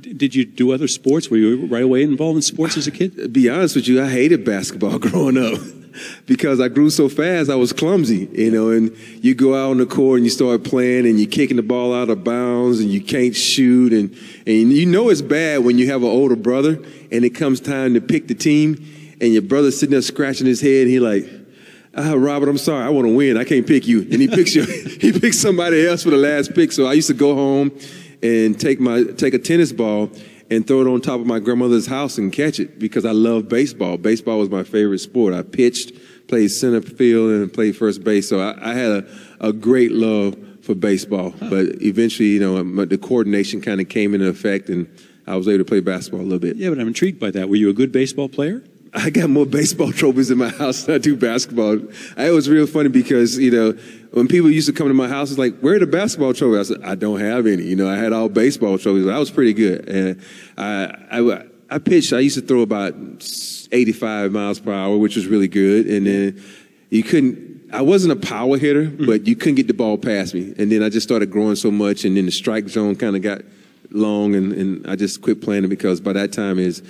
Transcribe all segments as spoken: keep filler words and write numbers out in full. did you do other sports? Were you right away involved in sports as a kid? To be honest with you, I hated basketball growing up because I grew so fast, I was clumsy, you know, and you go out on the court and you start playing and you're kicking the ball out of bounds and you can't shoot. And, and you know it's bad when you have an older brother and it comes time to pick the team and your brother's sitting there scratching his head and he like, Uh, Robert, I'm sorry, I want to win. I can't pick you. And he picks you. He picks somebody else for the last pick. So I used to go home and take my take a tennis ball and throw it on top of my grandmother's house and catch it because I love baseball. Baseball was my favorite sport. I pitched, played center field, and played first base. So I, I had a, a great love for baseball. Huh. But eventually, you know, the coordination kind of came into effect, and I was able to play basketball a little bit. Yeah, but I'm intrigued by that. Were you a good baseball player? I got more baseball trophies in my house than I do basketball. It was real funny because, you know, when people used to come to my house, it's like, where are the basketball trophies? I said, I don't have any. You know, I had all baseball trophies. I was pretty good. And I, I, I pitched. I used to throw about eighty-five miles per hour, which was really good. And then you couldn't, I wasn't a power hitter, but you couldn't get the ball past me. And then I just started growing so much. And then the strike zone kind of got long. And, and I just quit playing it because by that time is.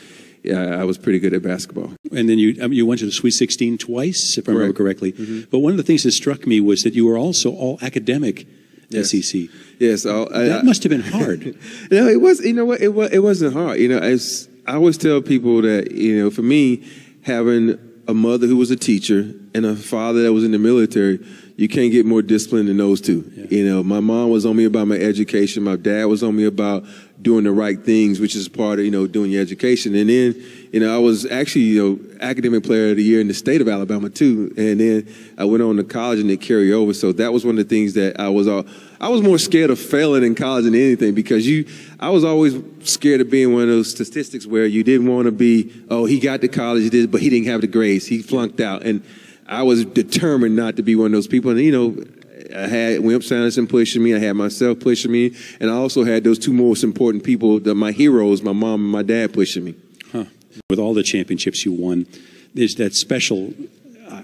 Yeah, I was pretty good at basketball. And then you I mean, you went to the Sweet sixteen twice, if I remember correctly. Mm-hmm. But one of the things that struck me was that you were also all academic. Yes. S E C. Yes. All, I, that I, must have been hard. No, it was. You know what? It was. It wasn't hard. You know, as I always tell people that, you know, for me, having a mother who was a teacher and a father that was in the military, you can't get more disciplined than those two. Yeah. You know, my mom was on me about my education. My dad was on me about doing the right things, which is part of, you know, doing your education. And then, you know, I was actually, you know, academic player of the year in the state of Alabama, too. And then I went on to college and it carried over. So that was one of the things that I was all, I was more scared of failing in college than anything because you, I was always scared of being one of those statistics where you didn't want to be, oh, he got to college, but he didn't have the grades. He flunked out. And I was determined not to be one of those people. And, you know, I had Wimp Sanderson pushing me. I had myself pushing me. And I also had those two most important people, that my heroes, my mom and my dad, pushing me. Huh. With all the championships you won, there's that special,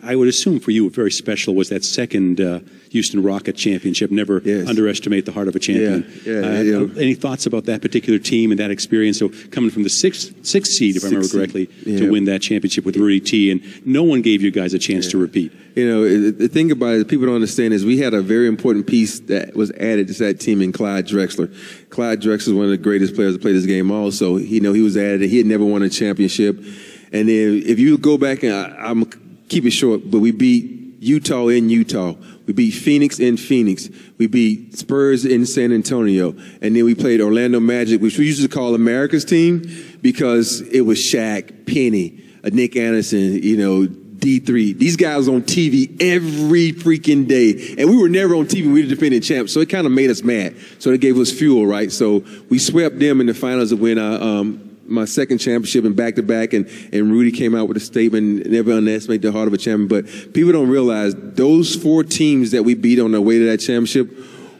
I would assume for you very special, was that second uh, Houston Rocket championship. Never yes. underestimate the heart of a champion. Yeah, yeah, uh, yeah. Any thoughts about that particular team and that experience? So coming from the sixth, sixth seed, if sixth I remember correctly, yeah. to win that championship with Rudy T, and no one gave you guys a chance yeah. to repeat. You know, the thing about it, people don't understand, is we had a very important piece that was added to that team in Clyde Drexler. Clyde Drexler is one of the greatest players to play this game also. You know, he was added. He had never won a championship. And then if you go back, and I, I'm keep it short, but we beat Utah in Utah. We beat Phoenix in Phoenix. We beat Spurs in San Antonio. And then we played Orlando Magic, which we used to call America's team because it was Shaq, Penny, Nick Anderson, you know, D three. These guys on T V every freaking day. And we were never on T V. We were defending champs. So it kind of made us mad. So it gave us fuel, right? So we swept them in the finals of when I, um, my second championship and back-to-back, and, and Rudy came out with a statement, never underestimate the heart of a champion. But people don't realize those four teams that we beat on their way to that championship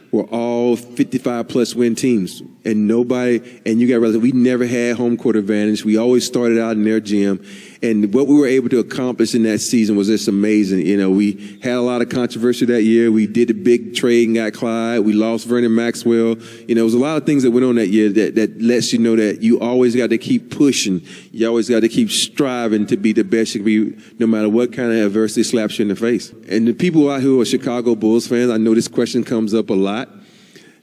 were all fifty-five plus win teams. And nobody, and you got to realize we never had home court advantage. We always started out in their gym. And what we were able to accomplish in that season was just amazing. You know, we had a lot of controversy that year. We did a big trade and got Clyde. We lost Vernon Maxwell. You know, it was a lot of things that went on that year that, that lets you know that you always got to keep pushing. You always got to keep striving to be the best you can be, no matter what kind of adversity slaps you in the face. And the people out here who are Chicago Bulls fans, I know this question comes up a lot.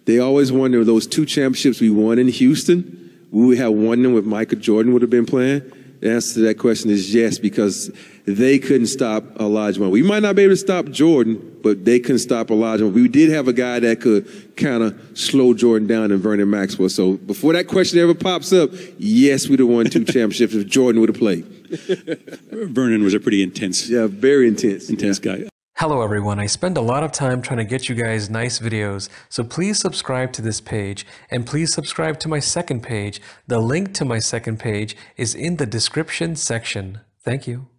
They always wonder, those two championships we won in Houston, would we have won them if Michael Jordan would have been playing? The answer to that question is yes, because they couldn't stop Elijah Moore. We might not be able to stop Jordan, but they couldn't stop Elijah Moore. We did have a guy that could kind of slow Jordan down in Vernon Maxwell. So before that question ever pops up, yes, we'd have won two championships if Jordan would have played. Vernon was a pretty intense. Yeah, very intense. Intense yeah. guy. Hello everyone, I spend a lot of time trying to get you guys nice videos, so please subscribe to this page, and please subscribe to my second page. The link to my second page is in the description section. Thank you.